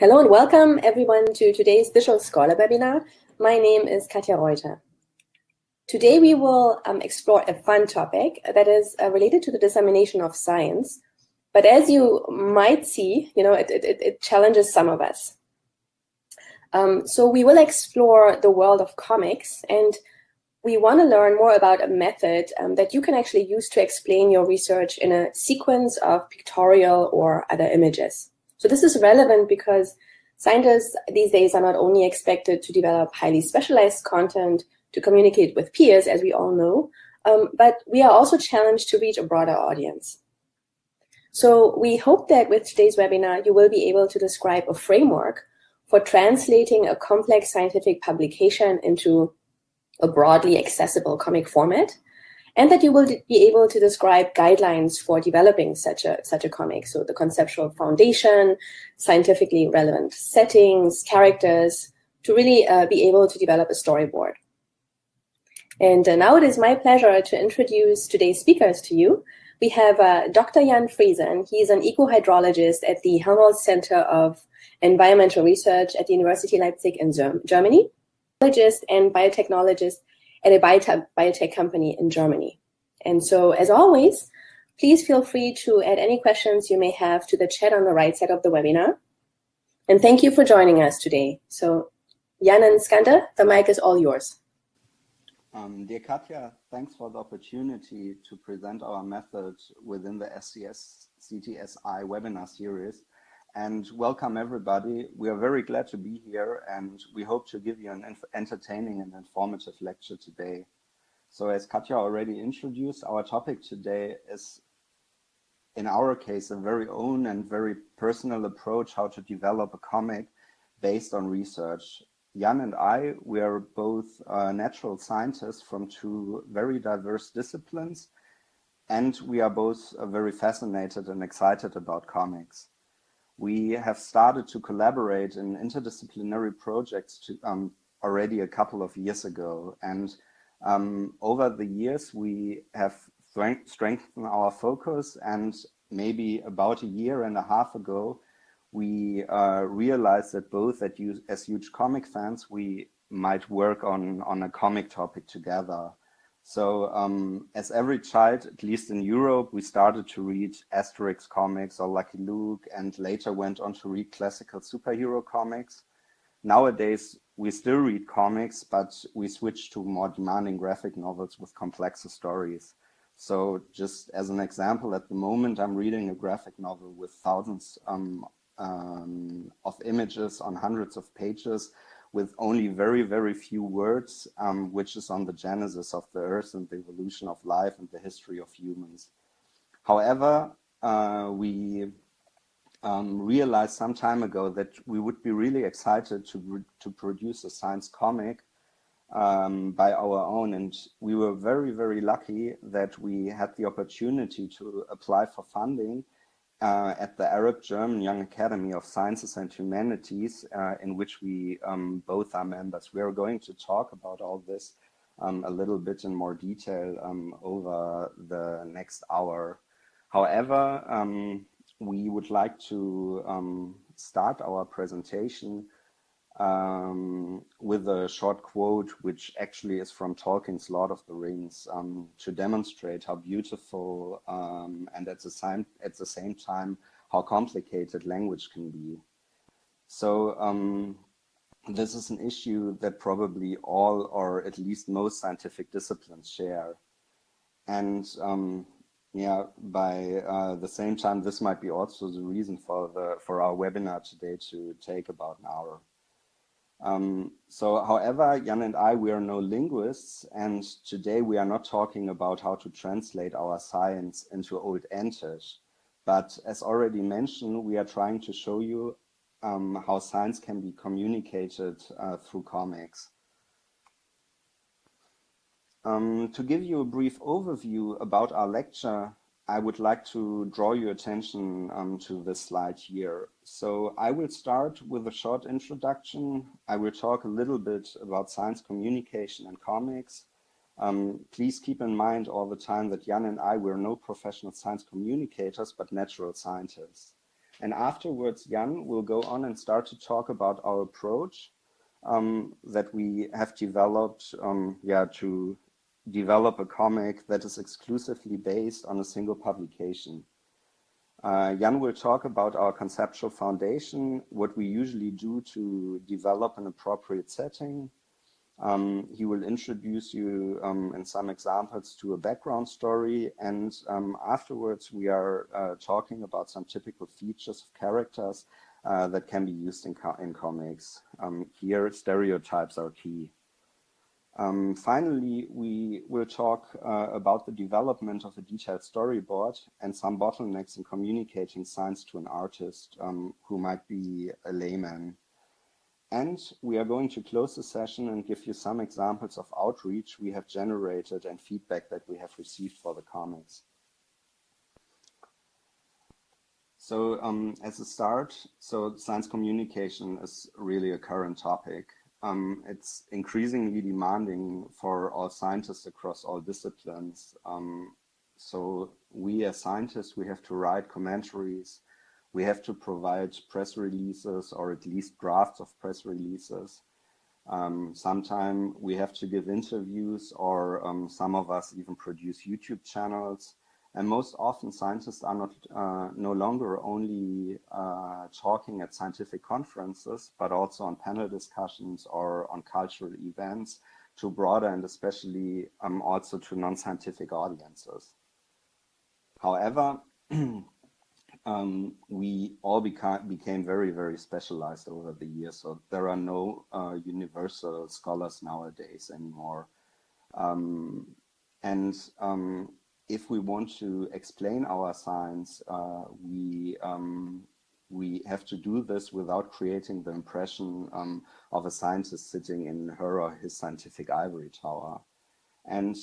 Hello and welcome everyone to today's Visual Scholar webinar. My name is Katja Reuter. Today we will explore a fun topic that is related to the dissemination of science. But as you might see, you know, it challenges some of us. So we will explore the world of comics, and we want to learn more about a method that you can actually use to explain your research in a sequence of pictorial or other images. So this is relevant because scientists these days are not only expected to develop highly specialized content to communicate with peers, as we all know, but we are also challenged to reach a broader audience. So we hope that with today's webinar, you will be able to describe a framework for translating a complex scientific publication into a broadly accessible comic format, and that you will be able to describe guidelines for developing such a comic. So the conceptual foundation, scientifically relevant settings, characters, to really be able to develop a storyboard. And now it is my pleasure to introduce today's speakers to you. We have Dr. Jan Friesen. He's an ecohydrologist at the Helmholtz Centre of Environmental Research at the University of Leipzig in Germany, and biotechnologist at a biotech company in Germany. And so, as always, please feel free to add any questions you may have to the chat on the right side of the webinar. And thank you for joining us today. So, Jan and Skander, the mic is all yours. Dear Katja, thanks for the opportunity to present our method within the SCS CTSI webinar series. And welcome everybody. We are very glad to be here, and we hope to give you an entertaining and informative lecture today. So as Katja already introduced, our topic today is, in our case, a very own and very personal approach how to develop a comic based on research. Jan and I, we are both natural scientists from two very diverse disciplines, and we are both very fascinated and excited about comics. We have started to collaborate in interdisciplinary projects already a couple of years ago. And over the years, we have strengthened our focus, and maybe about a year and a half ago, we realized that both as huge comic fans, we might work on a comic topic together. So as every child, at least in Europe, we started to read Asterix comics or Lucky Luke, and later went on to read classical superhero comics. Nowadays, we still read comics, but we switch to more demanding graphic novels with complexer stories. So just as an example, at the moment, I'm reading a graphic novel with thousands of images on hundreds of pages, with only very, very few words, which is on the genesis of the earth and the evolution of life and the history of humans. However, we realized some time ago that we would be really excited to produce a science comic by our own. And we were very, very lucky that we had the opportunity to apply for funding at the Arab-German Young Academy of Sciences and Humanities, in which we both are members. We are going to talk about all this a little bit in more detail over the next hour. However, we would like to start our presentation with a short quote, which actually is from Tolkien's Lord of the Rings, to demonstrate how beautiful and at the same time how complicated language can be. So this is an issue that probably all, or at least most, scientific disciplines share. And yeah, by the same time, this might be also the reason for our webinar today to take about an hour. So, however, Jan and I, we are no linguists, and today we are not talking about how to translate our science into Old Entish. But as already mentioned, we are trying to show you how science can be communicated through comics. To give you a brief overview about our lecture, I would like to draw your attention to this slide here. So I will start with a short introduction. I will talk a little bit about science communication and comics. Please keep in mind all the time that Jan and I were no professional science communicators, but natural scientists. And afterwards, Jan will go on and start to talk about our approach that we have developed to develop a comic that is exclusively based on a single publication. Jan will talk about our conceptual foundation, what we usually do to develop an appropriate setting. He will introduce you in some examples to a background story, and afterwards we are talking about some typical features of characters that can be used in comics. Here, stereotypes are key. Finally, we will talk about the development of a detailed storyboard and some bottlenecks in communicating science to an artist who might be a layman. And we are going to close the session and give you some examples of outreach we have generated and feedback that we have received for the comics. So as a start, so science communication is really a current topic. It's increasingly demanding for all scientists across all disciplines. So we as scientists, we have to write commentaries. We have to provide press releases, or at least drafts of press releases. Sometimes we have to give interviews, or some of us even produce YouTube channels. And most often scientists are not no longer only talking at scientific conferences, but also on panel discussions or on cultural events to broader and especially also to non-scientific audiences. However, we all became very, very specialized over the years, so there are no universal scholars nowadays anymore. If we want to explain our science, we have to do this without creating the impression of a scientist sitting in her or his scientific ivory tower. And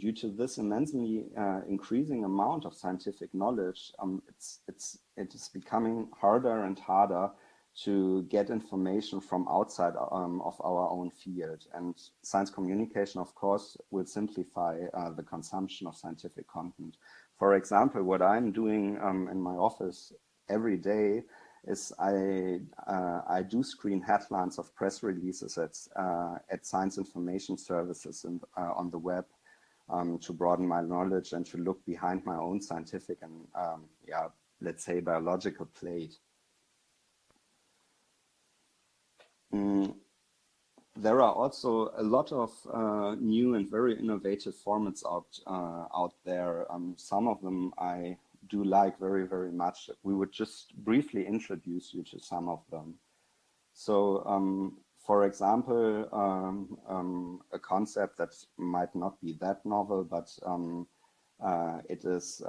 due to this immensely increasing amount of scientific knowledge, it is becoming harder and harder to get information from outside of our own field. And science communication, of course, will simplify the consumption of scientific content. For example, what I'm doing in my office every day is I do screen headlines of press releases at science information services and, on the web to broaden my knowledge and to look behind my own scientific and, let's say, biological plate. There are also a lot of new and very innovative formats out there. Some of them I do like very, very much. We would just briefly introduce you to some of them. So, for example, a concept that might not be that novel, but it is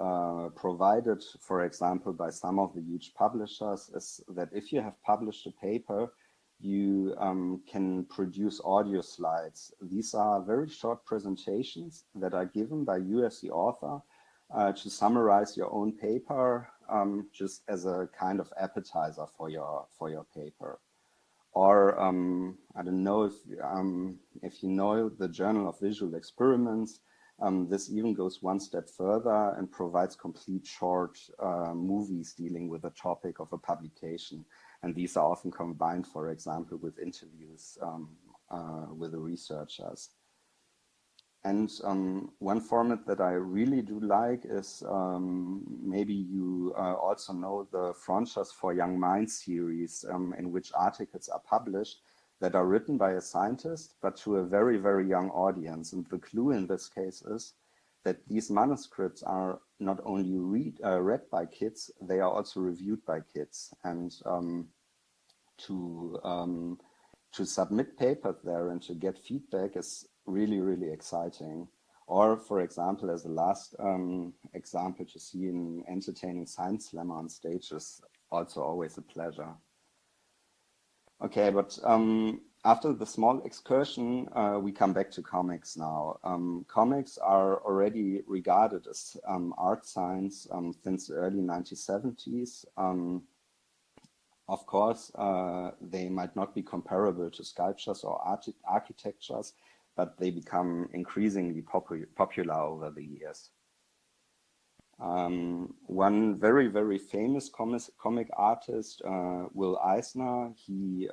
provided, for example, by some of the huge publishers, is that if you have published a paper, you can produce audio slides. These are very short presentations that are given by you as the author to summarize your own paper, just as a kind of appetizer for your paper. Or I don't know if you know the Journal of Visual Experiments. This even goes one step further and provides complete short movies dealing with the topic of a publication. And these are often combined, for example, with interviews with the researchers. And one format that I really do like is maybe you also know the Frontiers for Young Minds series, in which articles are published that are written by a scientist, but to a very, very young audience. And the clue in this case is that these manuscripts are not only read by kids, they are also reviewed by kids. And to submit papers there and to get feedback is really, really exciting. Or, for example, as the last example, to see an entertaining science slammer on stage is also always a pleasure. Okay, but after the small excursion, we come back to comics now. Comics are already regarded as art science since the early 1970s. Of course, they might not be comparable to sculptures or architectures, but they become increasingly popular over the years. One very famous comic artist, Will Eisner, he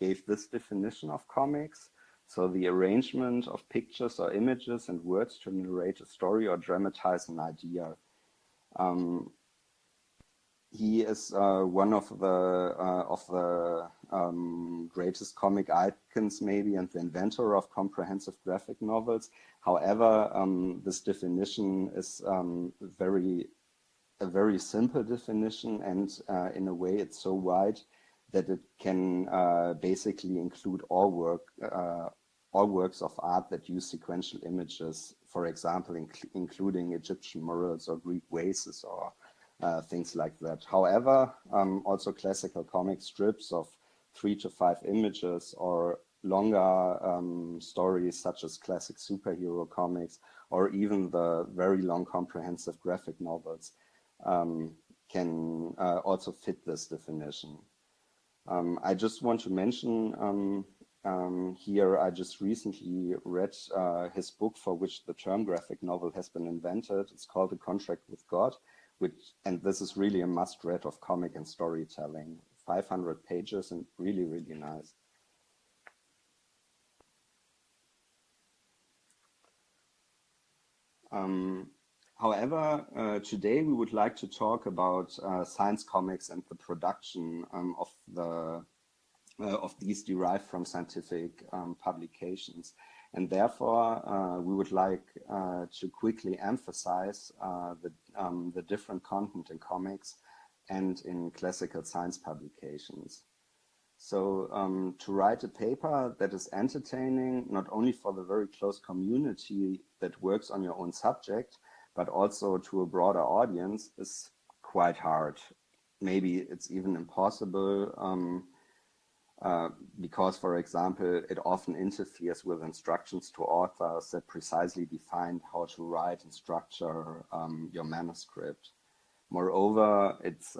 gave this definition of comics. So the arrangement of pictures or images and words to narrate a story or dramatize an idea. He is one of the greatest comic icons, maybe, and the inventor of comprehensive graphic novels. However, this definition is a very simple definition, and in a way, it's so wide that it can basically include all works of art that use sequential images. For example, including Egyptian murals or Greek vases or things like that. However, also classical comic strips of 3 to 5 images or longer stories such as classic superhero comics or even the very long comprehensive graphic novels can also fit this definition. I just want to mention here, I just recently read his book for which the term graphic novel has been invented. It's called A Contract with God. And this is really a must-read of comic and storytelling, 500 pages and really nice. However, today we would like to talk about science comics and the production of these derived from scientific publications. And therefore, we would like to quickly emphasize the different content in comics and in classical science publications. So to write a paper that is entertaining, not only for the very close community that works on your own subject, but also to a broader audience is quite hard. Maybe it's even impossible. Because, for example, it often interferes with instructions to authors that precisely define how to write and structure your manuscript. Moreover, it's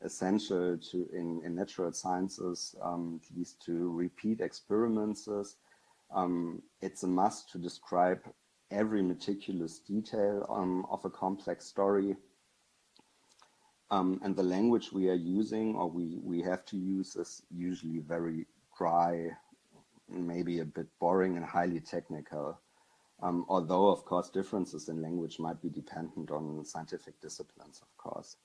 essential to in natural sciences at least to repeat experiments. It's a must to describe every meticulous detail of a complex story. And the language we are using, or we have to use, is usually very dry, maybe a bit boring and highly technical. Although, of course, differences in language might be dependent on scientific disciplines, of course.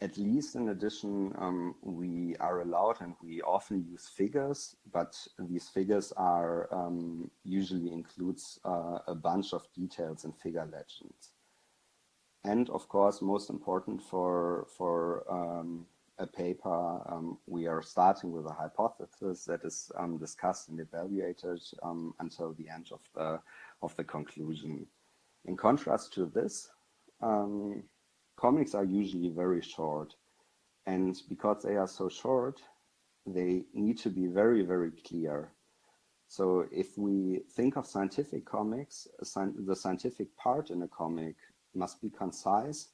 At least, in addition, we are allowed and we often use figures, but these figures are usually includes a bunch of details and figure legends. And of course, most important for a paper, we are starting with a hypothesis that is discussed and evaluated until the end of the conclusion. In contrast to this, comics are usually very short, and because they are so short, they need to be very clear. So if we think of scientific comics, the scientific part in a comic must be concise,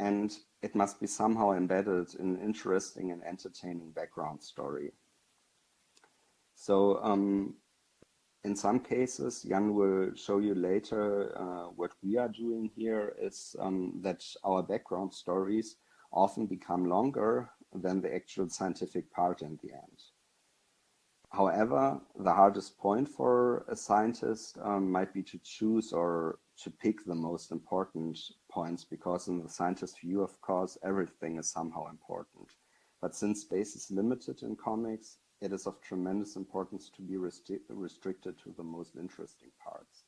and it must be somehow embedded in an interesting and entertaining background story. So in some cases, Jan will show you later what we are doing here is that our background stories often become longer than the actual scientific part in the end. However, the hardest point for a scientist might be to choose or to pick the most important points, because in the scientist's view, of course, everything is somehow important. But since space is limited in comics, it is of tremendous importance to be restricted to the most interesting parts.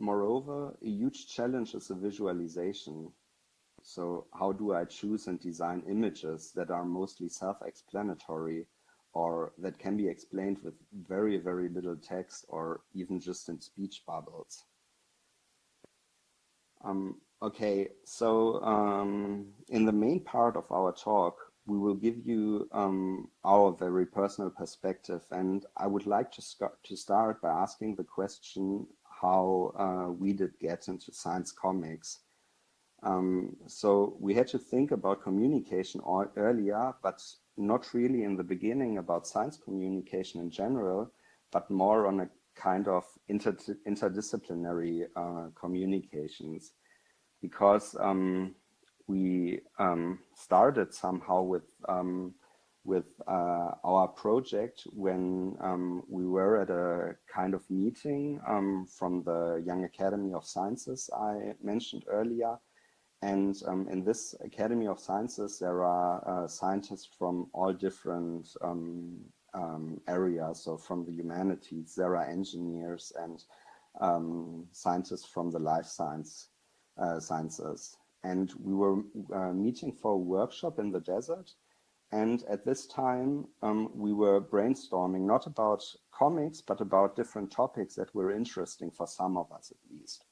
Moreover, a huge challenge is the visualization. So how do I choose and design images that are mostly self-explanatory or that can be explained with very little text or even just in speech bubbles? Okay, so in the main part of our talk, we will give you our very personal perspective. And I would like to start by asking the question how we did get into science comics. So we had to think about communication earlier, but not really in the beginning about science communication in general, but more on a kind of interdisciplinary communications, because we started somehow with our project when we were at a kind of meeting from the Young Academy of Sciences I mentioned earlier. And in this Academy of Sciences, there are scientists from all different areas. So from the humanities, there are engineers and scientists from the life sciences. And we were meeting for a workshop in the desert. And at this time, we were brainstorming, not about comics, but about different topics that were interesting for some of us at least.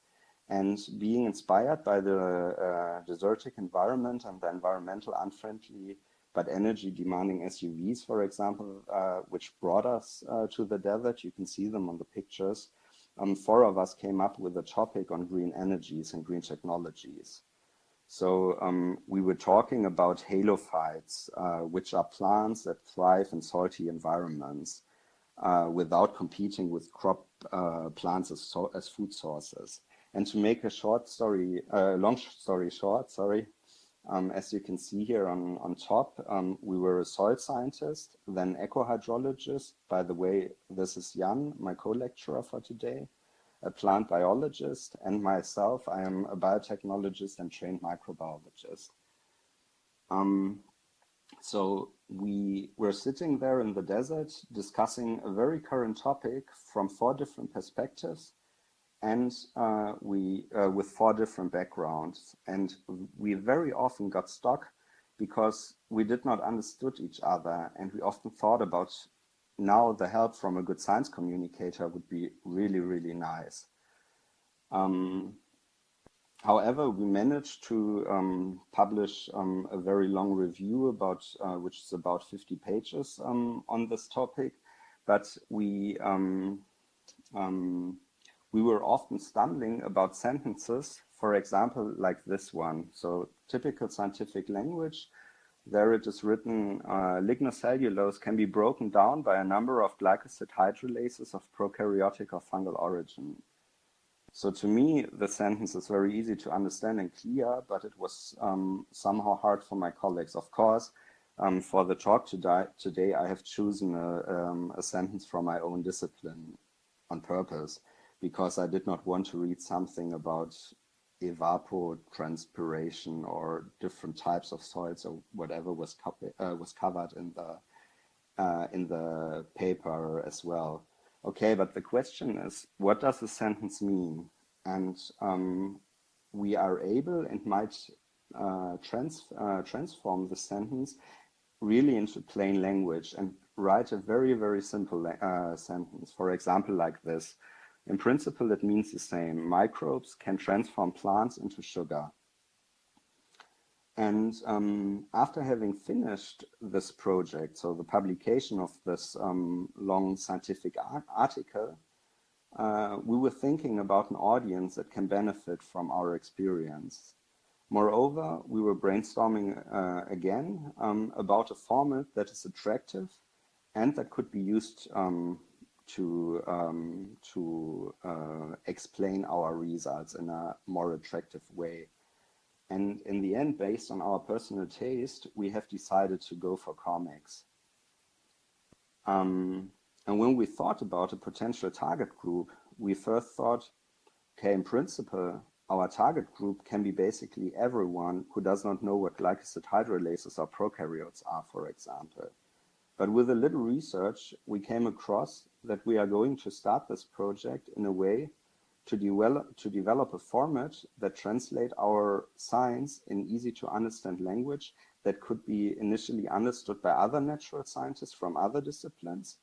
And being inspired by the desertic environment and the environmental unfriendly, but energy demanding SUVs, for example, which brought us to the desert, you can see them on the pictures. Four of us came up with a topic on green energies and green technologies. So we were talking about halophytes, which are plants that thrive in salty environments without competing with crop plants as food sources. And to make a long story short, as you can see here on top, we were a soil scientist, then ecohydrologist. By the way, this is Jan, my co-lecturer for today, a plant biologist, and myself, I am a biotechnologist and trained microbiologist. So we were sitting there in the desert discussing a very current topic from four different perspectives, and with four different backgrounds. And we very often got stuck because we did not understood each other. And we often thought about, now the help from a good science communicator would be really, really nice. However, we managed to publish a very long review about, which is about 50 pages on this topic, but we were often stumbling about sentences, for example, like this one. So typical scientific language, there it is written, lignocellulose can be broken down by a number of glycoside hydrolases of prokaryotic or fungal origin. So to me, the sentence is very easy to understand and clear, but it was somehow hard for my colleagues. Of course, for the talk today, I have chosen a sentence from my own discipline on purpose, because I did not want to read something about evapotranspiration or different types of soils or whatever was covered in the paper as well. Okay, but the question is, what does the sentence mean? And we are able and might transform the sentence really into plain language and write a very, very simple sentence, for example, like this. In principle, it means the same. Microbes can transform plants into sugar. And after having finished this project, so the publication of this long scientific article, we were thinking about an audience that can benefit from our experience. Moreover, we were brainstorming again about a format that is attractive and that could be used to explain our results in a more attractive way. And in the end, based on our personal taste, we have decided to go for comics. And when we thought about a potential target group, we first thought, okay, in principle, our target group can be basically everyone who does not know what glycoside hydrolases or prokaryotes are, for example. But with a little research, we came across that we are going to start this project in a way to develop a format that translates our science in easy to understand language that could be initially understood by other natural scientists from other disciplines.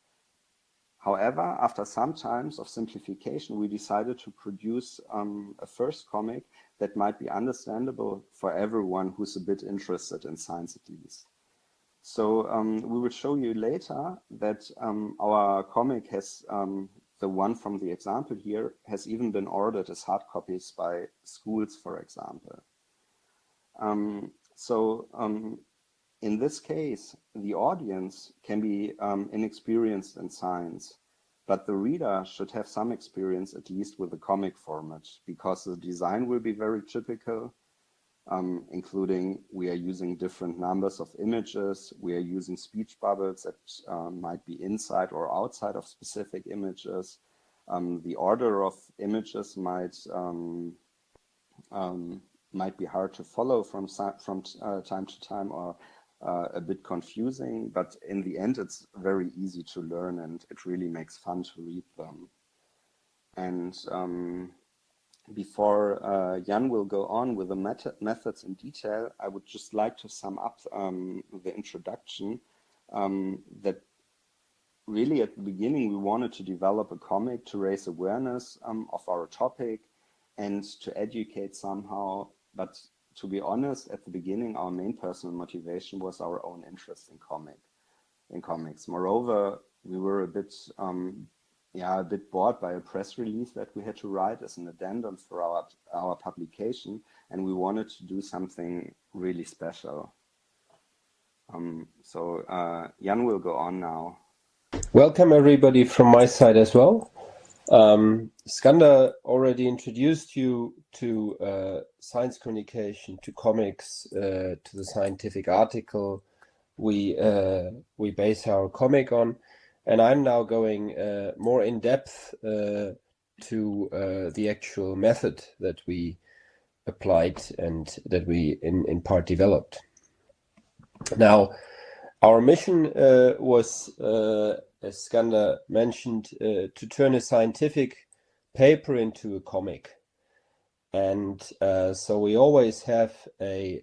However, after some times of simplification, we decided to produce a first comic that might be understandable for everyone who's a bit interested in science at least. So we will show you later that our comic has, the one from the example here, has even been ordered as hard copies by schools, for example. In this case, the audience can be inexperienced in science, But the reader should have some experience, at least with the comic format, because the design will be very typical, including we are using different numbers of images, we are using speech bubbles that might be inside or outside of specific images. The order of images might be hard to follow from time to time, or a bit confusing, but in the end it's very easy to learn and it really makes fun to read them. And before Jan will go on with the methods in detail, I would just like to sum up the introduction, that really at the beginning we wanted to develop a comic to raise awareness of our topic and to educate somehow, but to be honest, at the beginning, our main personal motivation was our own interest in comics. Moreover, we were a bit bored by a press release that we had to write as an addendum for our publication, and we wanted to do something really special. So Jan will go on now. Welcome everybody from my side as well. Skander already introduced you to science communication, to comics, to the scientific article we base our comic on, and I'm now going more in depth to the actual method that we applied and that we in part developed. Now, our mission was, as Skander mentioned, to turn a scientific paper into a comic. And so we always have in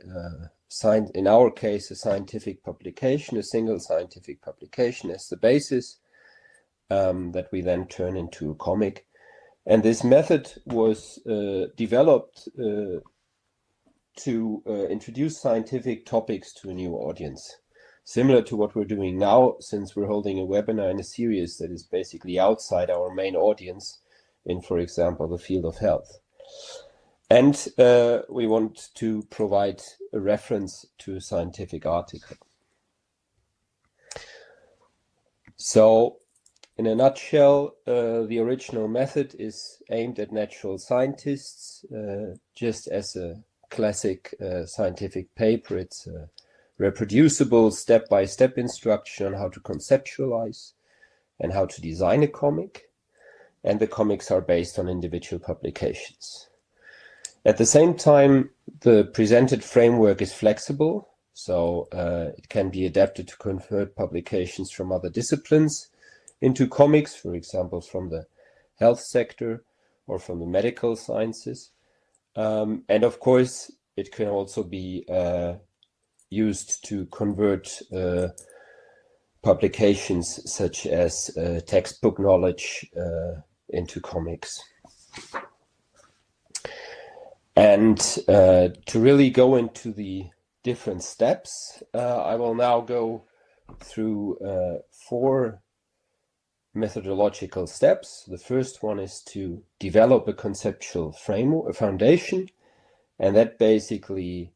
our case, a scientific publication, a single scientific publication as the basis that we then turn into a comic. And this method was developed to introduce scientific topics to a new audience. Similar to what we're doing now, since we're holding a webinar in a series that is basically outside our main audience in, for example, the field of health. And we want to provide a reference to a scientific article. So, in a nutshell, the original method is aimed at natural scientists, just as a classic scientific paper. It's a reproducible step-by-step instruction on how to conceptualize and how to design a comic, and the comics are based on individual publications. At the same time, the presented framework is flexible, so it can be adapted to convert publications from other disciplines into comics, for example, from the health sector or from the medical sciences. And of course, it can also be used to convert publications such as textbook knowledge into comics. And to really go into the different steps, I will now go through 4 methodological steps. The first one is to develop a conceptual framework, a foundation, and that basically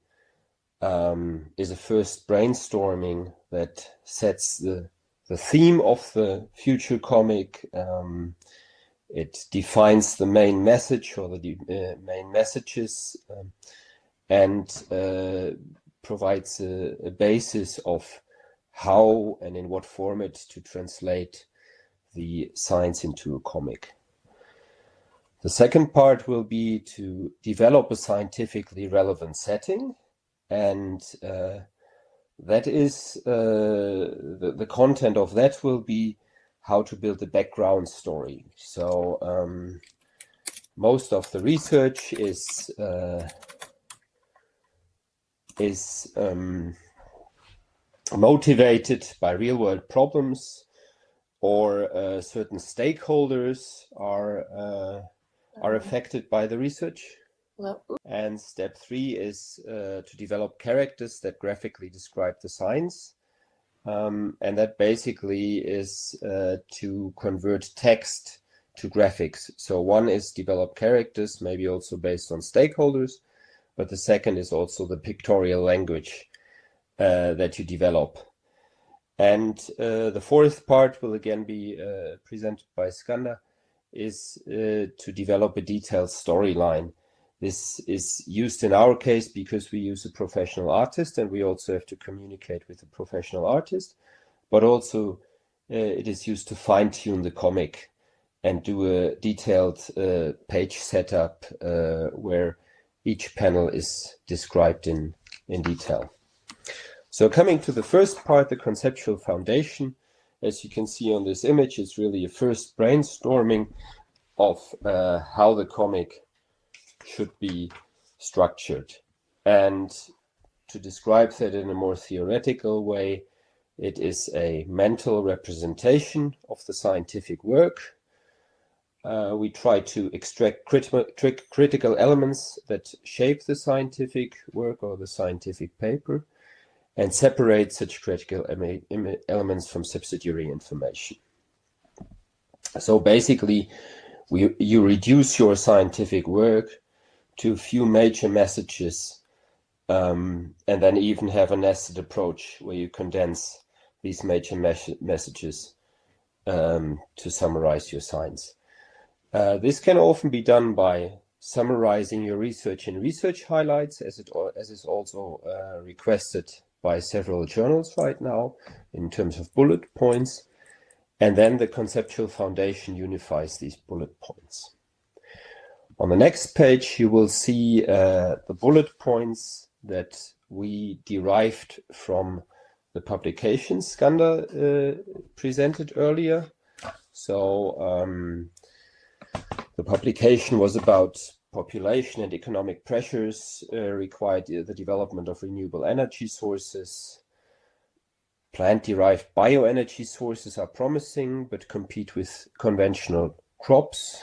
is a first brainstorming that sets the theme of the future comic. It defines the main message or the main messages, and provides a basis of how and in what format to translate the science into a comic. The second part will be to develop a scientifically relevant setting. And that is the content of that will be how to build a background story. So most of the research is motivated by real-world problems, or certain stakeholders are affected by the research. And step 3 is to develop characters that graphically describe the science. And that basically is to convert text to graphics. So one is develop characters, maybe also based on stakeholders, but the second is also the pictorial language that you develop. And the fourth part will again be presented by Skander, is to develop a detailed storyline. This is used in our case because we use a professional artist, and we also have to communicate with a professional artist, but also it is used to fine-tune the comic and do a detailed page setup where each panel is described in detail. So coming to the first part, the conceptual foundation, as you can see on this image, it's really a first brainstorming of how the comic should be structured. And to describe that in a more theoretical way, it is a mental representation of the scientific work. We try to extract critical elements that shape the scientific work or the scientific paper, and separate such critical elements from subsidiary information. So basically, you reduce your scientific work to a few major messages, and then even have a nested approach where you condense these major messages to summarize your science. This can often be done by summarizing your research in research highlights, as is also requested by several journals right now in terms of bullet points. And then the conceptual foundation unifies these bullet points. On the next page, you will see the bullet points that we derived from the publications Skander presented earlier. So the publication was about population and economic pressures required the development of renewable energy sources. Plant-derived bioenergy sources are promising, but compete with conventional crops.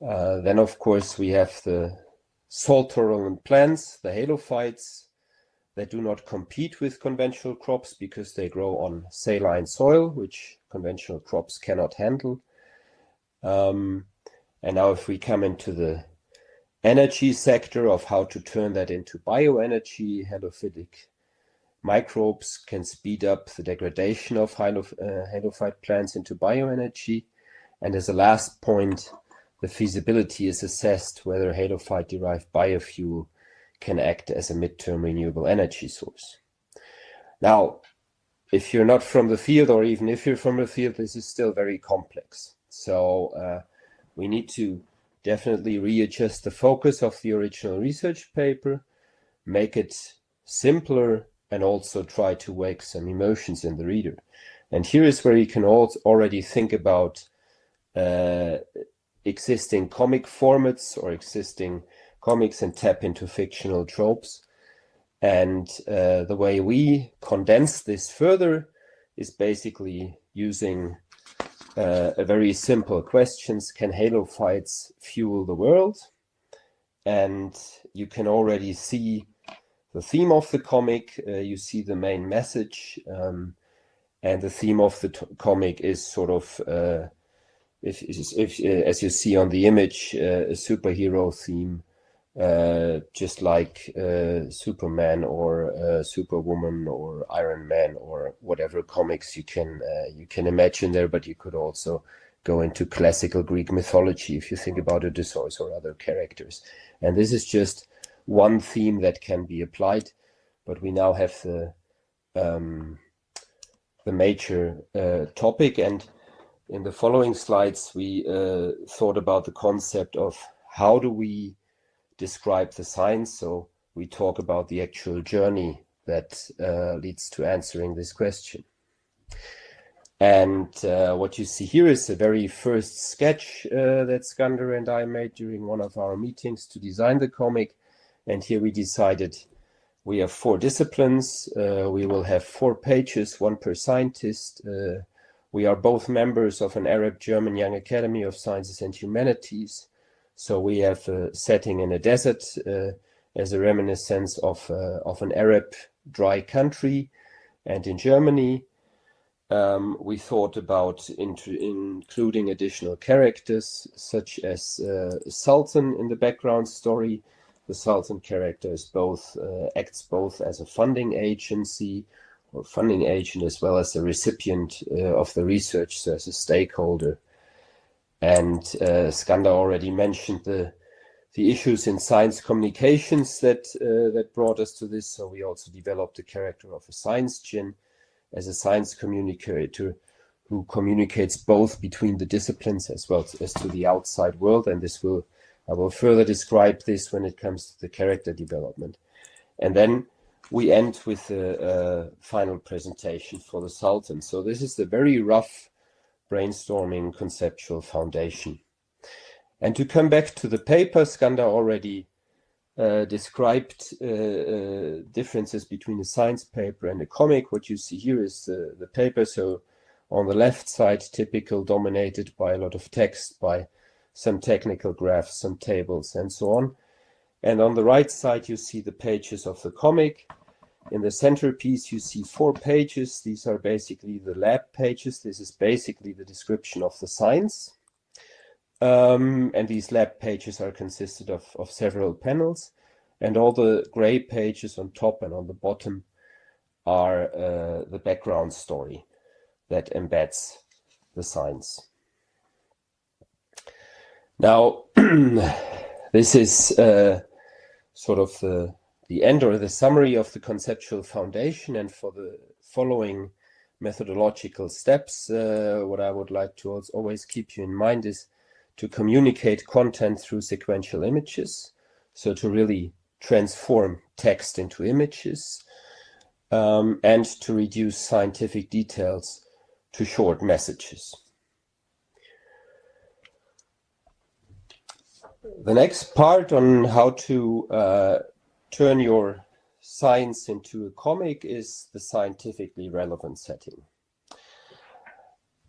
Then, of course, we have the salt-tolerant plants, the halophytes, that do not compete with conventional crops because they grow on saline soil, which conventional crops cannot handle. And now if we come into the energy sector of how to turn that into bioenergy, halophytic microbes can speed up the degradation of halophyte plants into bioenergy. And as a last point, the feasibility is assessed whether halophyte-derived biofuel can act as a midterm renewable energy source. Now, if you're not from the field, or even if you're from the field, this is still very complex. So we need to definitely readjust the focus of the original research paper, make it simpler, and also try to wake some emotions in the reader. And here is where you can already think about existing comic formats or existing comics and tap into fictional tropes. And the way we condense this further is basically using a very simple questions: can halophytes fuel the world? And you can already see the theme of the comic. You see the main message, and the theme of the comic is sort of, as you see on the image, a superhero theme, just like Superman or Superwoman or Iron Man or whatever comics you can imagine there. But you could also go into classical Greek mythology if you think about Odysseus or other characters. And this is just one theme that can be applied. But we now have the major topic, and in the following slides we thought about the concept of how do we describe the science. So we talk about the actual journey that leads to answering this question. And what you see here is the very first sketch that Skander and I made during one of our meetings to design the comic. And here we decided we have four disciplines. We will have 4 pages, 1 per scientist. We are both members of an Arab-German Young Academy of Sciences and Humanities. So we have a setting in a desert as a reminiscence of an Arab dry country, and in Germany. We thought about including additional characters such as Sultan in the background story. The Sultan character acts both as a funding agency or funding agent, as well as the recipient of the research, so as a stakeholder. And Skander already mentioned the issues in science communications that brought us to this. So we also developed the character of a science gin as a science communicator who communicates both between the disciplines as well as to the outside world. And this will, I will further describe this when it comes to the character development. And then we end with the final presentation for the Sultan. So this is the very rough brainstorming conceptual foundation. And to come back to the paper, Skander already described differences between a science paper and a comic. What you see here is the paper. So on the left side, typical, dominated by a lot of text, by some technical graphs, some tables, and so on. And on the right side, you see the pages of the comic. In the centerpiece, you see 4 pages. These are basically the lab pages. This is basically the description of the science. And these lab pages are consisted of several panels. And all the gray pages on top and on the bottom are the background story that embeds the science. Now, this is sort of the end or the summary of the conceptual foundation, and for the following methodological steps, what I would like to always keep you in mind is to communicate content through sequential images. So to really transform text into images, and to reduce scientific details to short messages. The next part on how to turn your science into a comic is the scientifically relevant setting.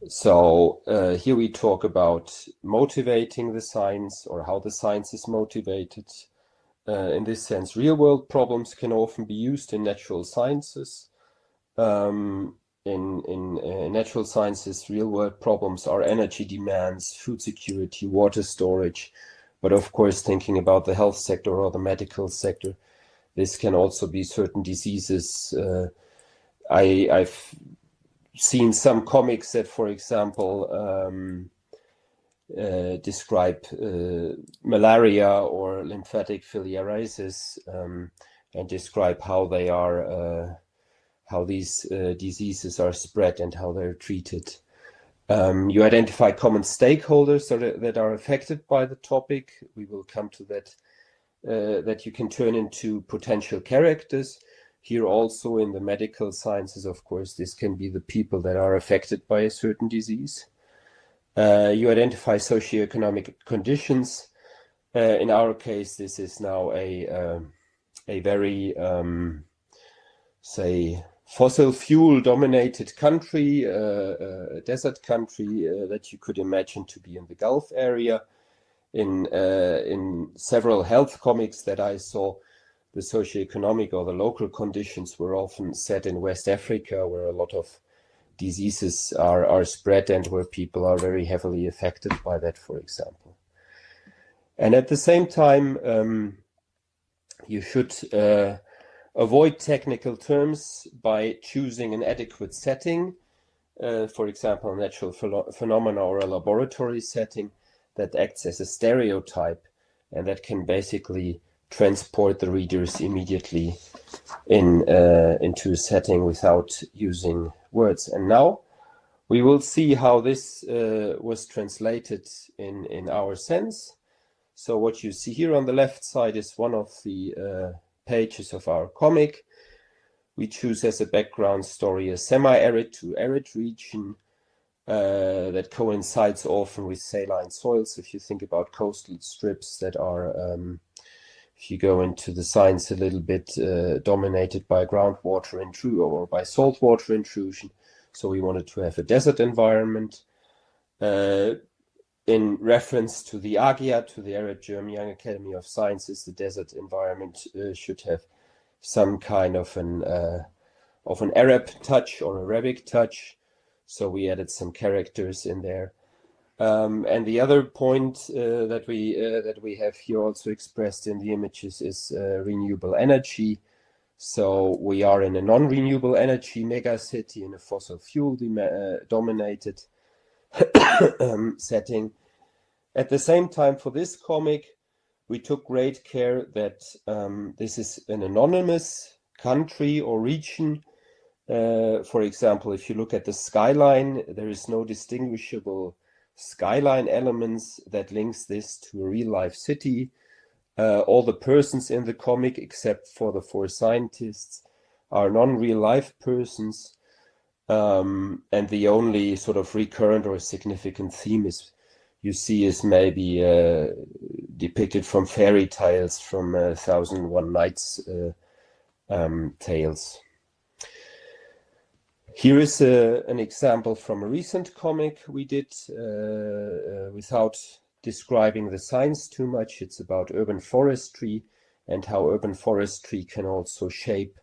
So here we talk about motivating the science, or how the science is motivated. In this sense, real-world problems can often be used in natural sciences. In natural sciences, real-world problems are energy demands, food security, water storage, but of course, thinking about the health sector or the medical sector, this can also be certain diseases. I've seen some comics that, for example, describe malaria or lymphatic filariasis, and describe how they are, how these diseases are spread and how they're treated. You identify common stakeholders that are affected by the topic. We will come to that, that you can turn into potential characters. Here also in the medical sciences, of course, this can be the people that are affected by a certain disease. You identify socioeconomic conditions. In our case, this is now a very, say, fossil fuel dominated country, a desert country that you could imagine to be in the Gulf area. In several health comics that I saw, the socioeconomic or the local conditions were often set in West Africa, where a lot of diseases are spread and where people are very heavily affected by that, for example. And at the same time, you should avoid technical terms by choosing an adequate setting, for example, a natural phenomena or a laboratory setting that acts as a stereotype and that can basically transport the readers immediately into a setting without using words. And now we will see how this was translated in our sense. So what you see here on the left side is one of the pages of our comic. We choose as a background story a semi-arid to arid region that coincides often with saline soils. If you think about coastal strips that are, if you go into the science a little bit, dominated by groundwater intrusion or by saltwater intrusion. So we wanted to have a desert environment. In reference to the AGYA, to the Arab-German Young Academy of Sciences, the desert environment should have some kind of an Arab touch or Arabic touch. So we added some characters in there. And the other point that we have here also expressed in the images is renewable energy. So we are in a non-renewable energy megacity, in a fossil fuel dominated setting. At the same time, for this comic, we took great care that this is an anonymous country or region. For example, if you look at the skyline, there is no distinguishable skyline elements that links this to a real-life city. All the persons in the comic, except for the four scientists, are non-real-life persons. And the only sort of recurrent or significant theme is you see is maybe depicted from fairy tales, from Thousand One Nights tales. Here is an example from a recent comic we did without describing the science too much. It's about urban forestry and how urban forestry can also shape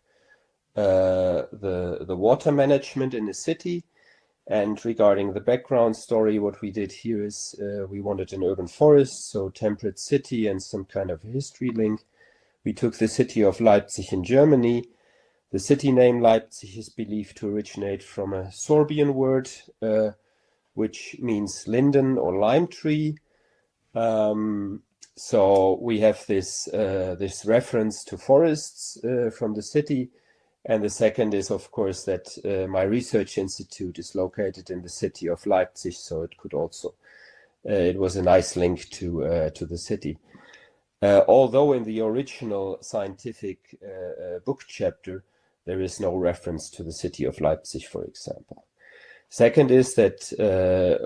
the water management in a city. And regarding the background story, what we did here is we wanted an urban forest, so temperate city and some kind of history link. We took the city of Leipzig in Germany. The city name Leipzig is believed to originate from a Sorbian word, which means linden or lime tree. So we have this this reference to forests from the city. And the second is, of course, that my research institute is located in the city of Leipzig, so it could also it was a nice link to the city. Although in the original scientific book chapter, there is no reference to the city of Leipzig, for example. Second is that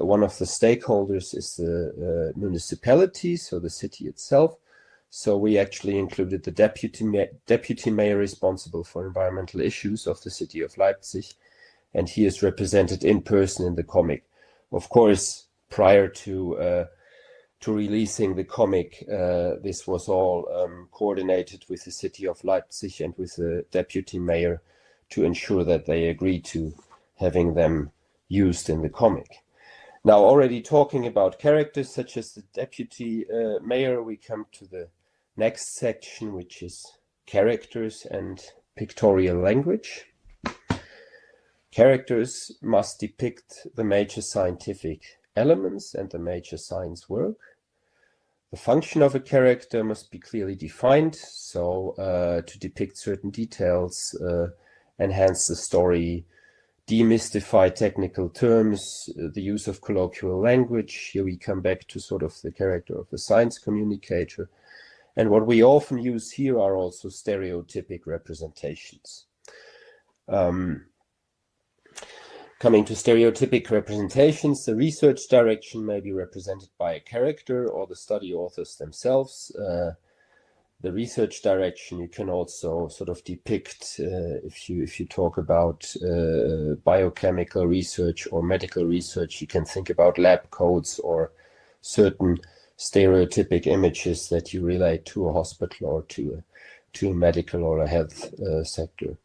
one of the stakeholders is the municipality, so the city itself. So we actually included the deputy mayor responsible for environmental issues of the city of Leipzig, and he is represented in person in the comic. Of course, prior to releasing the comic, this was all coordinated with the city of Leipzig and with the deputy mayor to ensure that they agreed to having them used in the comic. Now, already talking about characters such as the deputy mayor, we come to the next section, which is characters and pictorial language. Characters must depict the major scientific elements and the major science work. The function of a character must be clearly defined, so to depict certain details, enhance the story, demystify technical terms, the use of colloquial language. Here we come back to sort of the character of the science communicator. And what we often use here are also stereotypic representations. Coming to stereotypic representations, the research direction may be represented by a character or the study authors themselves. The research direction you can also sort of depict if you talk about biochemical research or medical research. You can think about lab coats or certain stereotypic images that you relate to a hospital or to a medical or a health sector.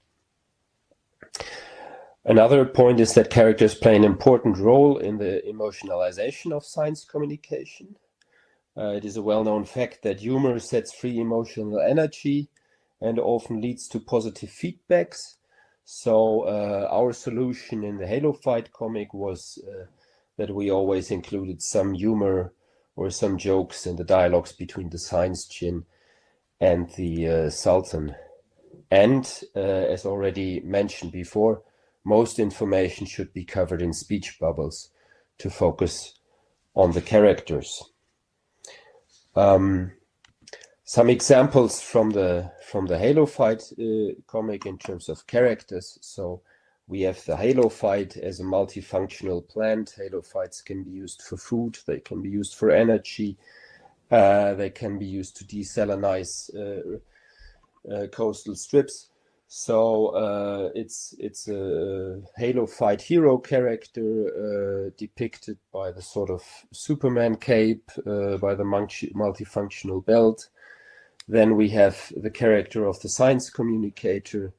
Another point is that characters play an important role in the emotionalization of science communication. It is a well-known fact that humor sets free emotional energy and often leads to positive feedbacks. So our solution in the halophyte comic was that we always included some humor or some jokes in the dialogues between the science djinn and the sultan. And as already mentioned before, most information should be covered in speech bubbles to focus on the characters. Some examples from the halophyte comic in terms of characters. So we have the halophyte as a multifunctional plant. Halophytes can be used for food. They can be used for energy. They can be used to desalinize coastal strips. So it's a halophyte hero character depicted by the sort of Superman cape, by the multifunctional belt. Then we have the character of the science communicator.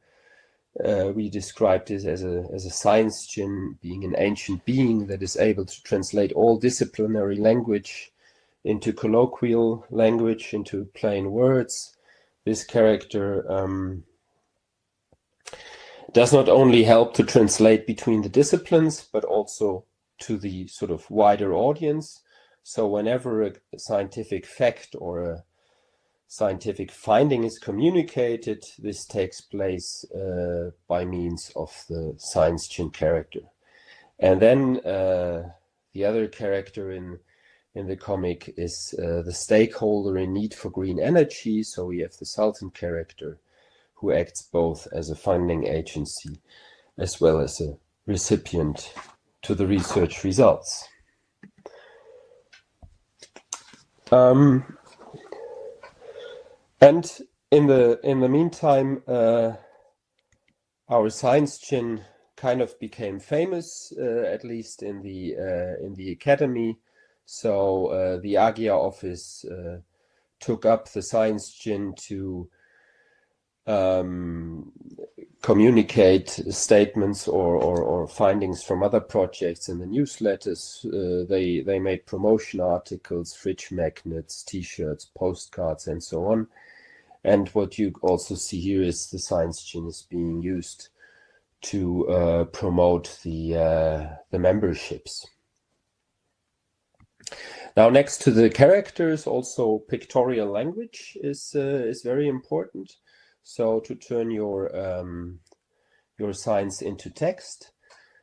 We described this as a science djinn, being an ancient being that is able to translate all disciplinary language into colloquial language, into plain words. This character does not only help to translate between the disciplines, but also to the sort of wider audience. So whenever a scientific fact or a scientific finding is communicated, this takes place by means of the ScienceGen character. And then the other character in the comic is the stakeholder in need for green energy. So we have the Sultan character, who acts both as a funding agency as well as a recipient to the research results. And in the meantime, our ScienceGen kind of became famous, at least in the academy. So the AGIA office took up the ScienceGen to communicate statements or findings from other projects in the newsletters. They made promotion articles, fridge magnets, t-shirts, postcards, and so on. And what you also see here is the ScienceGen is being used to promote the memberships. Now, next to the characters, also pictorial language is very important. So to turn your science into text.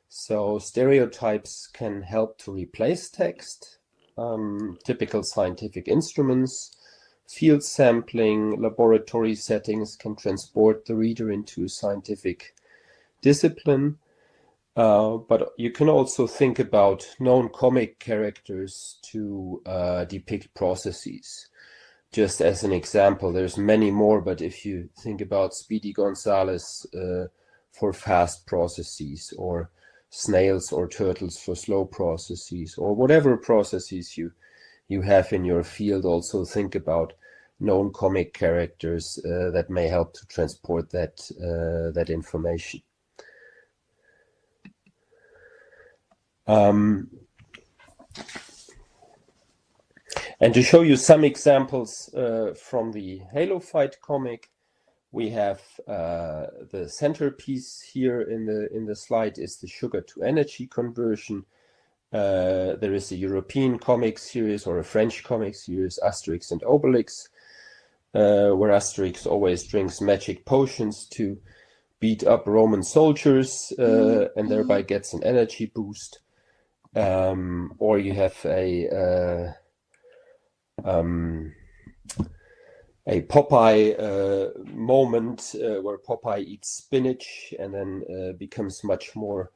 So stereotypes can help to replace text. Typical scientific instruments, field sampling, laboratory settings can transport the reader into a scientific discipline. But you can also think about known comic characters to depict processes. Just as an example, there's many more, but if you think about Speedy Gonzales for fast processes, or snails or turtles for slow processes, or whatever processes you have in your field, also think about known comic characters that may help to transport that information. And to show you some examples from the halophyte comic, we have the centerpiece here in the slide is the sugar to energy conversion. There is a European comic series or a French comic series, Asterix and Obelix, where Asterix always drinks magic potions to beat up Roman soldiers and thereby gets an energy boost. Or you have a Popeye moment where Popeye eats spinach and then becomes much more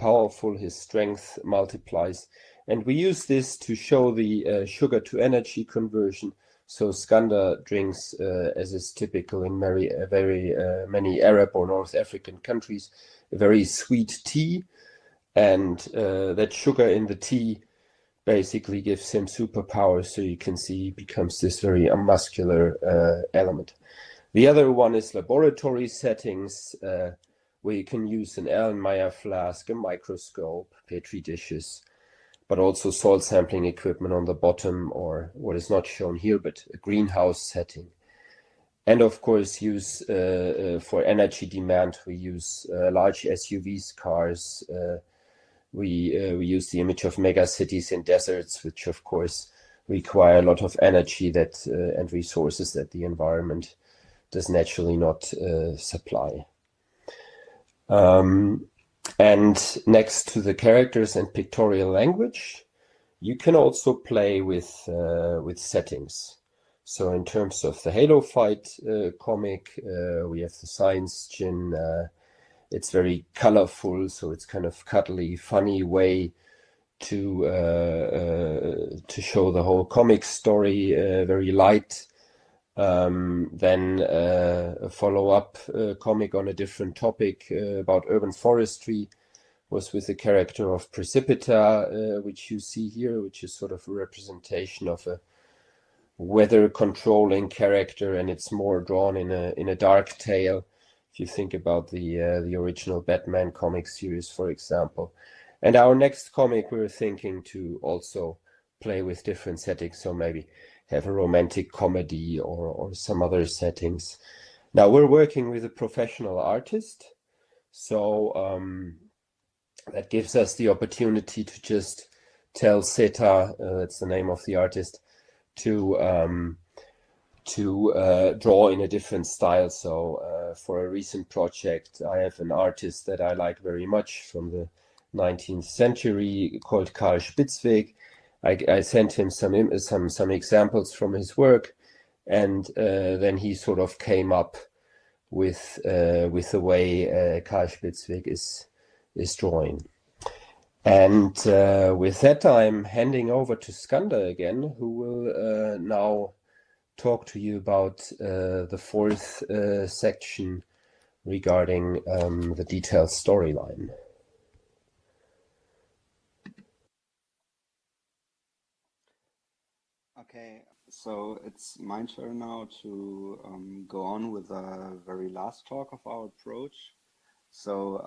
powerful. His strength multiplies, and we use this to show the sugar to energy conversion. So Skander drinks, as is typical in very many Arab or North African countries, a very sweet tea, and that sugar in the tea basically gives him superpowers. So you can see he becomes this very muscular element. The other one is laboratory settings, where you can use an Erlenmeyer flask, a microscope, petri dishes, but also soil sampling equipment on the bottom, or what is not shown here, but a greenhouse setting. And of course, use for energy demand, we use large SUVs, cars. We use the image of mega cities in deserts, which of course require a lot of energy that and resources that the environment does naturally not supply. And next to the characters and pictorial language, you can also play with settings. So in terms of the halophyte comic, we have the ScienceGen. It's very colorful, so it's kind of cuddly, funny way to show the whole comic story, very light. Then a follow-up comic on a different topic about urban forestry was with the character of Precipita, which you see here, which is sort of a representation of a weather controlling character, and it's more drawn in a dark tale. If you think about the original Batman comic series, for example. And our next comic, we were thinking to also play with different settings, so maybe have a romantic comedy or some other settings. Now we're working with a professional artist, So that gives us the opportunity to just tell Seta, that's the name of the artist, to draw in a different style. So for a recent project, I have an artist that I like very much from the 19th century called Karl Spitzweg. I sent him some examples from his work, and then he sort of came up with the way Karl Spitzweg is drawing. And with that, I'm handing over to Skander again, who will now talk to you about the fourth section regarding the detailed storyline. Okay, so it's my turn now to go on with the very last talk of our approach. So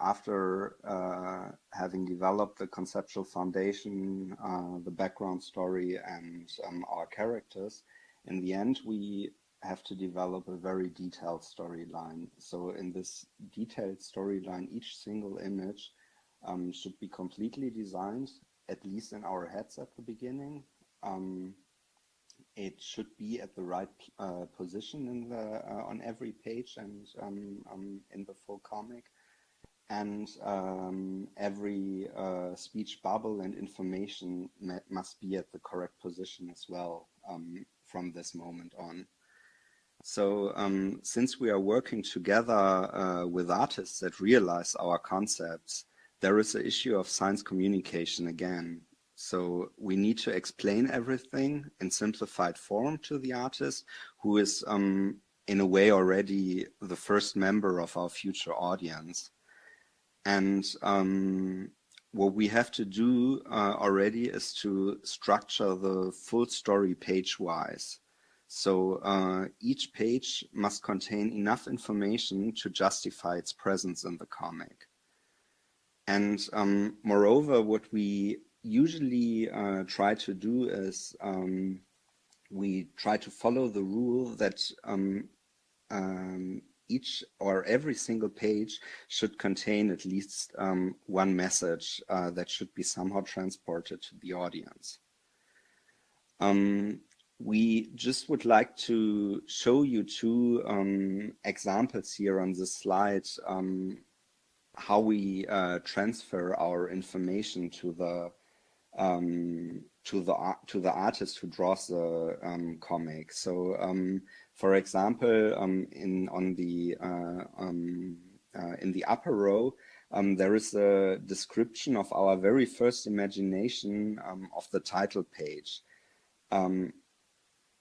after having developed the conceptual foundation, the background story, and our characters, in the end, we have to develop a very detailed storyline. So in this detailed storyline, each single image should be completely designed, at least in our heads at the beginning. It should be at the right position in the, on every page and in the full comic. And every speech bubble and information must be at the correct position as well. From this moment on. So since we are working together with artists that realize our concepts, there is an issue of science communication again. So we need to explain everything in simplified form to the artist, who is in a way already the first member of our future audience. And what we have to do already is to structure the full story page-wise. So each page must contain enough information to justify its presence in the comic. And moreover, what we usually try to do is we try to follow the rule that each or every single page should contain at least one message that should be somehow transported to the audience. We just would like to show you two examples here on this slide, how we transfer our information to the artist who draws the comic. So for example, in the upper row, there is a description of our very first imagination of the title page.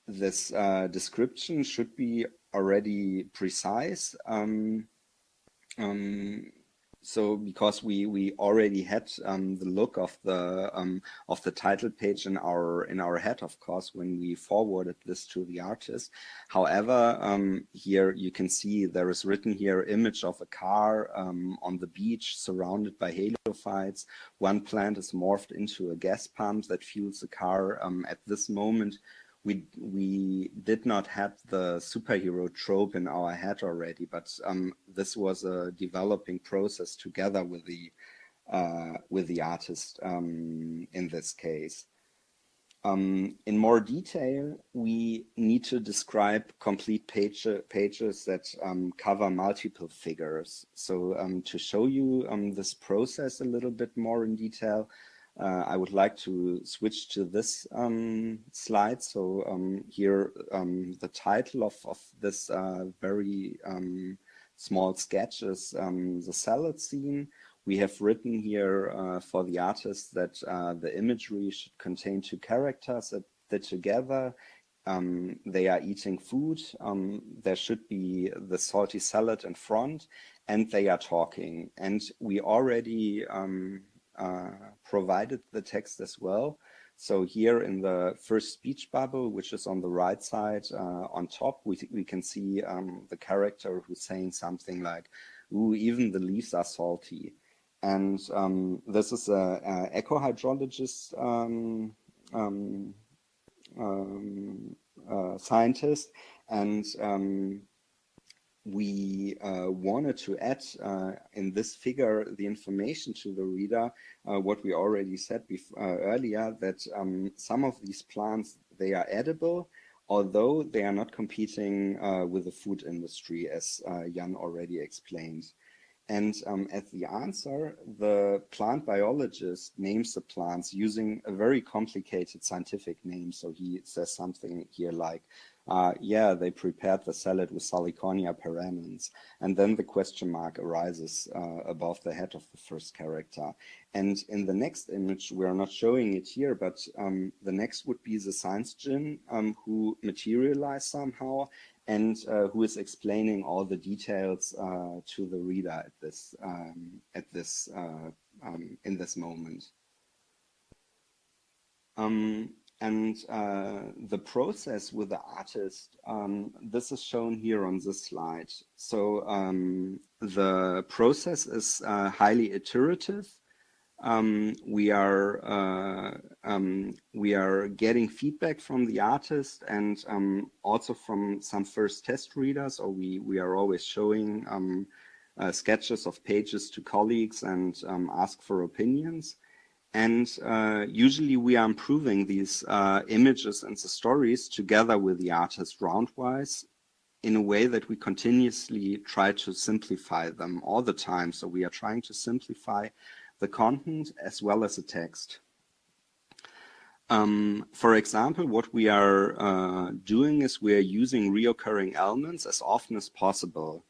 This description should be already precise. So because we already had the look of the title page in our head, of course, when we forwarded this to the artist. However, here you can see there is written here image of a car on the beach surrounded by halophytes. One plant is morphed into a gas pump that fuels the car. At this moment, we did not have the superhero trope in our head already, but this was a developing process together with the artist in this case. In more detail, we need to describe complete pages that cover multiple figures. So to show you this process a little bit more in detail, I would like to switch to this slide. So here the title of this very small sketch is the salad scene. We have written here for the artist that the imagery should contain two characters that together they are eating food. There should be the salty salad in front, and they are talking. And we already provided the text as well. So here in the first speech bubble, which is on the right side on top, we can see the character who's saying something like, "Ooh, even the leaves are salty." And this is a ecohydrologist scientist, and we wanted to add in this figure the information to the reader, what we already said earlier, that some of these plants, they are edible, although they are not competing with the food industry, as Jan already explained. And at the answer, the plant biologist names the plants using a very complicated scientific name. So he says something here like, yeah, they prepared the salad with Salicornia perannans. And then the question mark arises above the head of the first character. And in the next image, we are not showing it here, but the next would be the science djinn who materialized somehow and who is explaining all the details to the reader at this in this moment. The process with the artist, this is shown here on this slide. So the process is highly iterative. We are getting feedback from the artist and also from some first test readers, or we are always showing sketches of pages to colleagues and ask for opinions. And usually we are improving these images and the stories together with the artist roundwise in a way that we continuously try to simplify them all the time. So we are trying to simplify the content as well as the text. For example, what we are doing is we are using reoccurring elements as often as possible.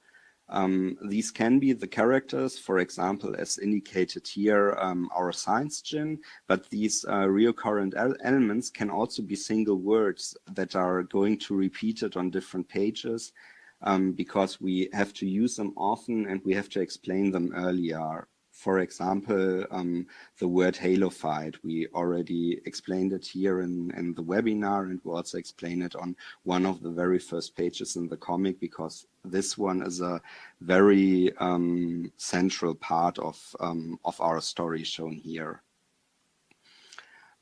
These can be the characters, for example, as indicated here, our science djinn, but these recurrent elements can also be single words that are going to repeat it on different pages because we have to use them often and we have to explain them earlier. For example, the word halophyte, we already explained it here in the webinar, and we also explain it on one of the very first pages in the comic, because this one is a very central part of our story shown here.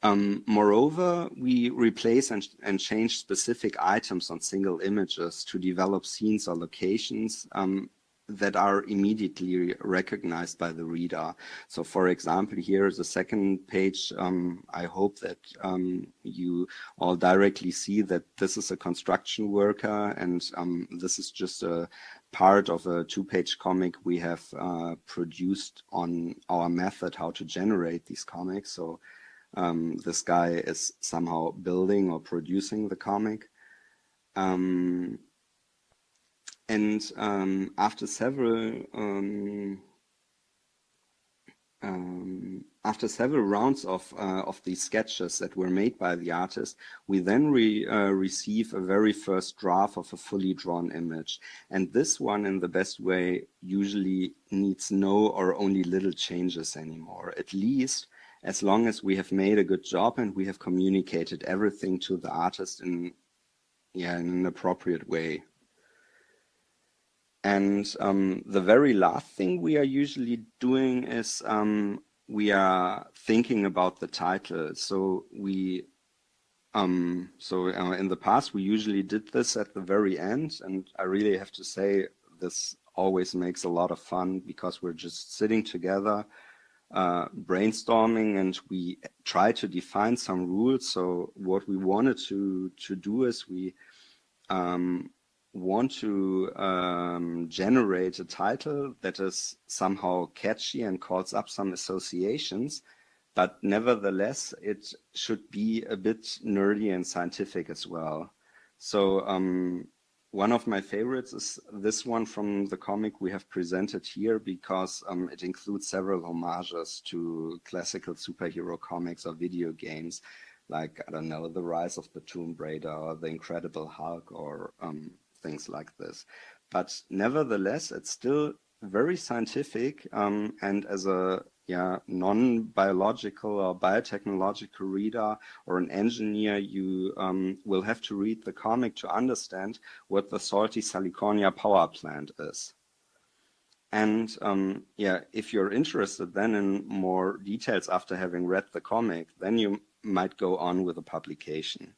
Moreover, we replace and change specific items on single images to develop scenes or locations that are immediately recognized by the reader. So for example, here is the second page. I hope that you all directly see that this is a construction worker, and this is just a part of a two-page comic we have produced on our method how to generate these comics. So this guy is somehow building or producing the comic. After several rounds of these sketches that were made by the artist, we then receive a very first draft of a fully drawn image. And this one, in the best way, usually needs no or only little changes anymore, at least as long as we have made a good job and we have communicated everything to the artist in an appropriate way. And the very last thing we are usually doing is we are thinking about the title. So we, in the past we usually did this at the very end, and I really have to say this always makes a lot of fun because we're just sitting together, brainstorming, and we try to define some rules. So what we wanted to do is we want to generate a title that is somehow catchy and calls up some associations, but nevertheless it should be a bit nerdy and scientific as well. So one of my favorites is this one from the comic we have presented here, because it includes several homages to classical superhero comics or video games, like, I don't know, The Rise of the Tomb Raider or The Incredible Hulk, or things like this. But nevertheless, it's still very scientific, and as a non-biological or biotechnological reader or an engineer, you will have to read the comic to understand what the salty Salicornia power plant is. And if you're interested then in more details after having read the comic, then you might go on with the publication.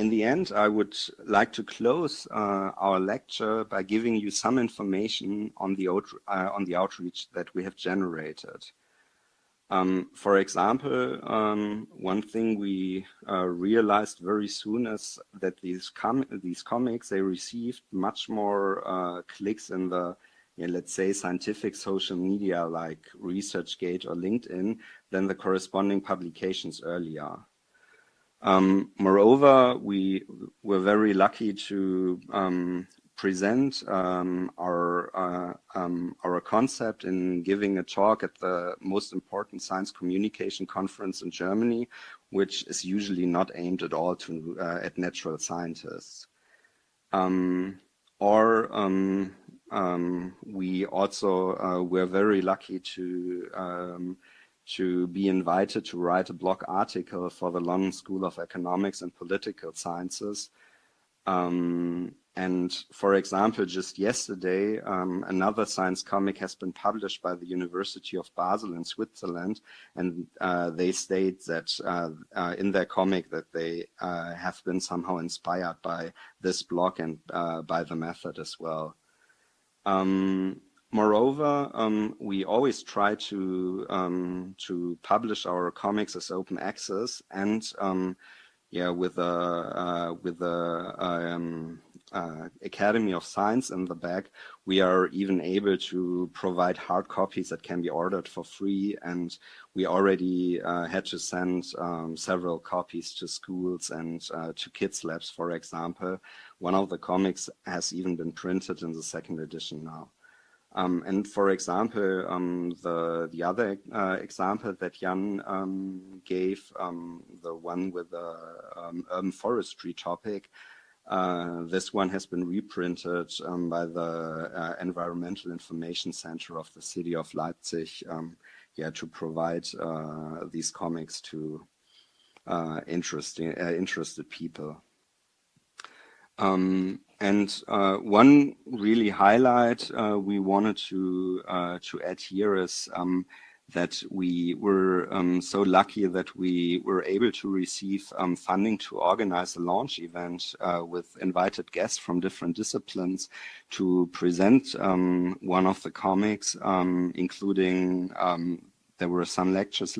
In the end, I would like to close our lecture by giving you some information on the outreach that we have generated. For example, one thing we realized very soon is that these comics, they received much more clicks in the, let's say, scientific social media like ResearchGate or LinkedIn than the corresponding publications earlier. Moreover, we were very lucky to present our concept in giving a talk at the most important science communication conference in Germany, which is usually not aimed at all to at natural scientists. We also were very lucky to be invited to write a blog article for the London School of Economics and Political Sciences. And for example, just yesterday, another science comic has been published by the University of Basel in Switzerland, and they state that in their comic that they have been somehow inspired by this blog and by the method as well. Moreover, we always try to publish our comics as open access, and with the Academy of Science in the back, we are even able to provide hard copies that can be ordered for free, and we already had to send several copies to schools and to kids labs, for example. One of the comics has even been printed in the second edition now. And for example, the other example that Jan gave, the one with the urban forestry topic, this one has been reprinted by the Environmental Information Center of the city of Leipzig, to provide these comics to interested people. One really highlight we wanted to add here is that we were so lucky that we were able to receive funding to organize a launch event with invited guests from different disciplines to present one of the comics, including there were some lectures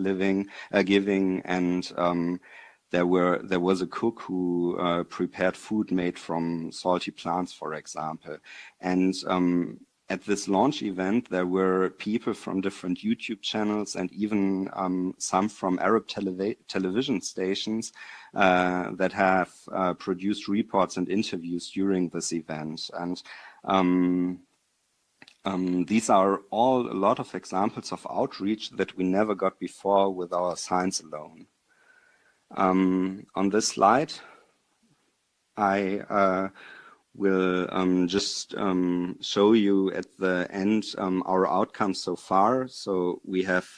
giving, and there was a cook who prepared food made from salty plants, for example. And at this launch event, there were people from different YouTube channels and even some from Arab television stations that have produced reports and interviews during this event. And these are all a lot of examples of outreach that we never got before with our science alone. On this slide, I will just show you at the end our outcomes so far. So we have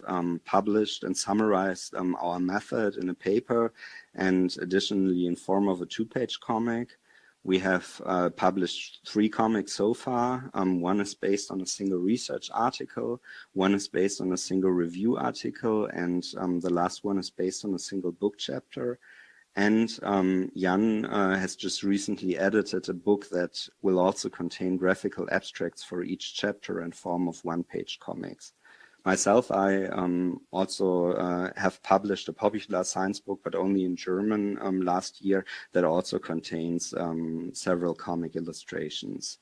published and summarized our method in a paper, and additionally in form of a two-page comic. We have published 3 comics so far. One is based on a single research article, one is based on a single review article, and the last one is based on a single book chapter. And Jan has just recently edited a book that will also contain graphical abstracts for each chapter in form of one-page comics. Myself, I also have published a popular science book, but only in German last year, that also contains several comic illustrations.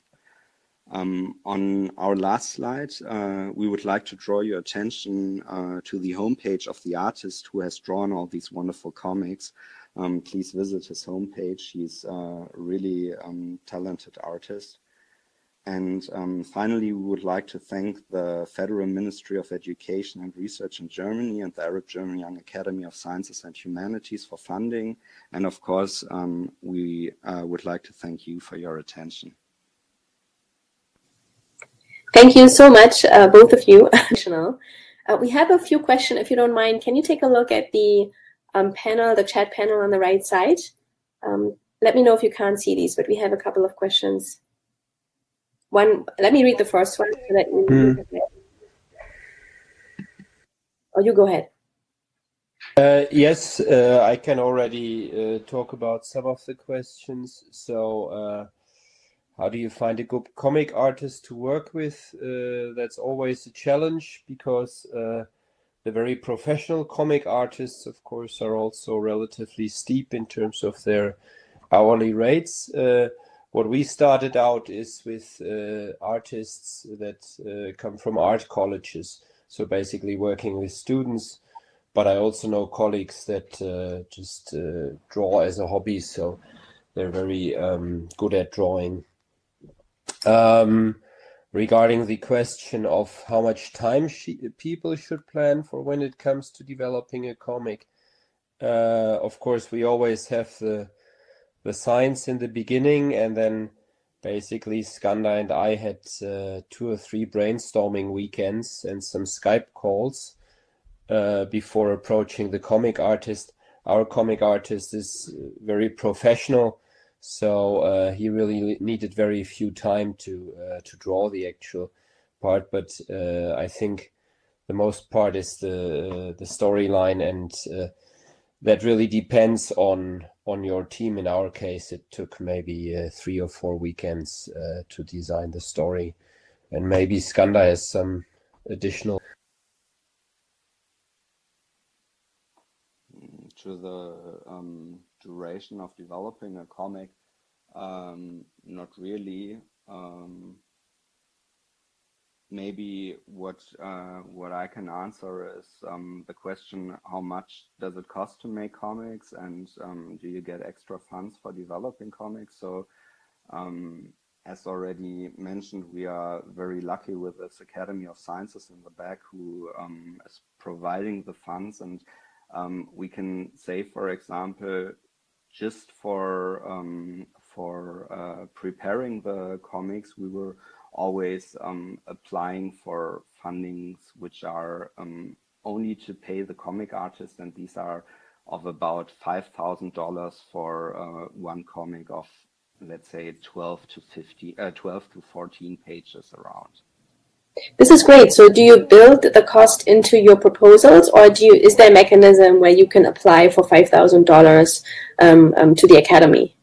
On our last slide, we would like to draw your attention to the homepage of the artist who has drawn all these wonderful comics. Please visit his homepage. He's a really talented artist. And finally, we would like to thank the Federal Ministry of Education and Research in Germany and the Arab-German Young Academy of Sciences and Humanities for funding. And of course, we would like to thank you for your attention. Thank you so much, both of you. We have a few questions, if you don't mind. Can you take a look at the panel, the chat panel on the right side? Let me know if you can't see these, but we have a couple of questions. Let me read the first one. So that you can read it. Oh, you go ahead. Yes, I can already talk about some of the questions. So how do you find a good comic artist to work with? That's always a challenge, because the very professional comic artists, of course, are also relatively steep in terms of their hourly rates. What we started out is with artists that come from art colleges, so basically working with students. But I also know colleagues that just draw as a hobby, so they're very good at drawing. Regarding the question of how much time people should plan for when it comes to developing a comic, of course, we always have the science in the beginning, and then basically Skander and I had 2 or 3 brainstorming weekends and some Skype calls before approaching the comic artist. Our comic artist is very professional, so he really needed very few time to draw the actual part. But I think the most part is the storyline, and that really depends on your team. In our case, it took maybe 3 or 4 weekends to design the story, and maybe Skander has some additional. To the duration of developing a comic, not really. Maybe what I can answer is the question: how much does it cost to make comics, and do you get extra funds for developing comics? So, as already mentioned, we are very lucky with this Academy of Sciences in the back, who is providing the funds. And we can say, for example, just for preparing the comics, we were always applying for fundings which are only to pay the comic artist, and these are of about $5,000 for one comic of, let's say, 12 to 14 pages around. This is great. So do you build the cost into your proposals, or do you, is there a mechanism where you can apply for $5,000 to the academy?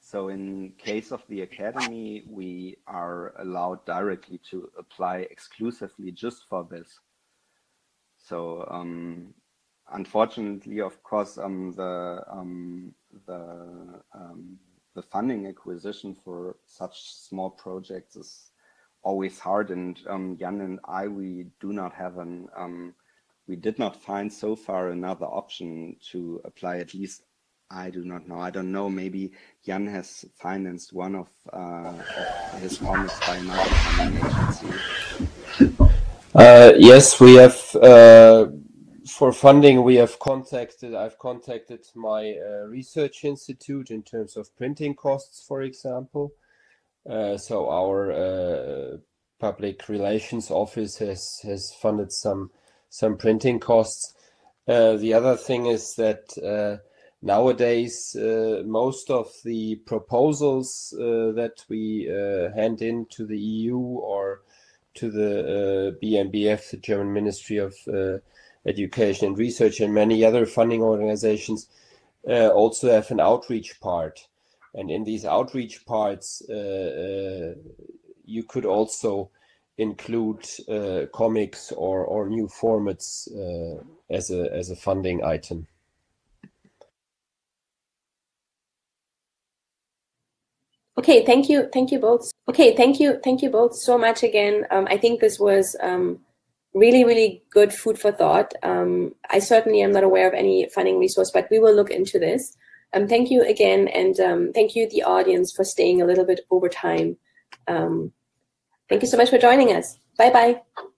So in case of the academy, we are allowed directly to apply exclusively just for this. So unfortunately, of course, the funding acquisition for such small projects is always hard, and Jan and I, we do not have an we did not find so far another option to apply. At least I do not know. I don't know, maybe Jan has financed one of his comics by another funding agency. Yes, we have for funding we have contacted, I've contacted my research institute in terms of printing costs, for example. So our public relations office has funded some printing costs. The other thing is that nowadays most of the proposals that we hand in to the EU or to the BMBF, the German Ministry of Education and Research, and many other funding organizations also have an outreach part. And in these outreach parts, you could also include comics or new formats as a funding item. Okay, thank you. Thank you both. Okay, thank you. Thank you both so much again. I think this was really, really good food for thought. I certainly am not aware of any funding resource, but we will look into this. Thank you again, and thank you, the audience, for staying a little bit over time. Thank you so much for joining us. Bye-bye.